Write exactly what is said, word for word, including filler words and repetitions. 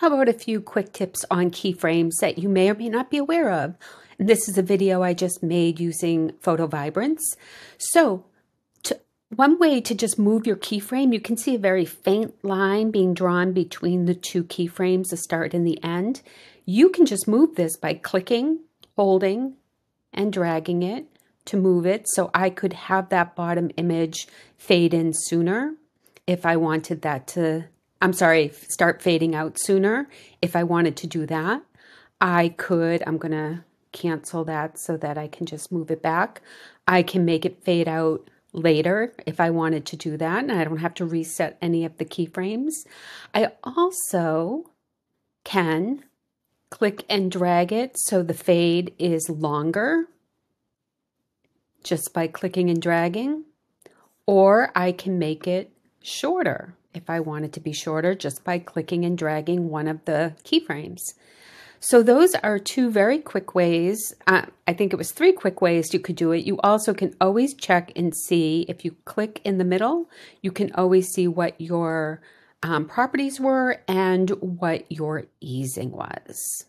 How about a few quick tips on keyframes that you may or may not be aware of? And this is a video I just made using PhotoVibrance. So to, one way to just move your keyframe, you can see a very faint line being drawn between the two keyframes, the start and the end. You can just move this by clicking, holding, and dragging it to move it, so I could have that bottom image fade in sooner if I wanted that to, I'm sorry, start fading out sooner if I wanted to do that. I could, I'm gonna cancel that so that I can just move it back. I can make it fade out later if I wanted to do that, and I don't have to reset any of the keyframes. I also can click and drag it so the fade is longer, just by clicking and dragging, or I can make it shorter if I want it to be shorter just by clicking and dragging one of the keyframes. So those are two very quick ways. Uh, I think it was three quick ways you could do it. You also can always check and see, if you click in the middle, you can always see what your um, properties were and what your easing was.